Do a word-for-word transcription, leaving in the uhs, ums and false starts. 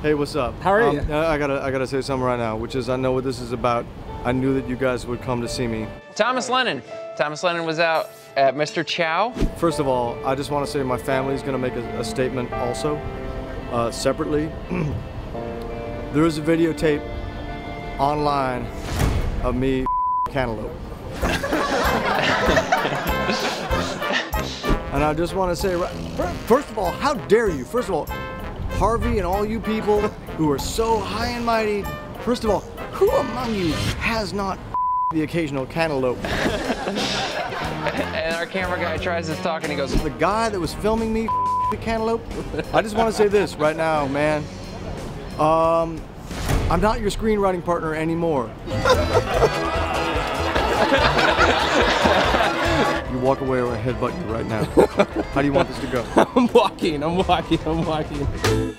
Hey, what's up? How are um, you? I gotta, I gotta say something right now, which is I know what this is about. I knew that you guys would come to see me. Thomas Lennon. Thomas Lennon was out at Mister Chow. First of all, I just want to say my family is gonna make a, a statement also, uh, separately. There is a videotape online of me cantaloupe. And I just want to say, first of all, how dare you? First of all, Harvey and all you people who are so high and mighty, first of all, who among you has not the occasional cantaloupe? And our camera guy tries to talk and he goes, the guy that was filming me the cantaloupe? I just want to say this right now, man. Um, I'm not your screenwriting partner anymore. You walk away or I headbutt you right now. How do you want this to go? I'm walking, I'm walking, I'm walking.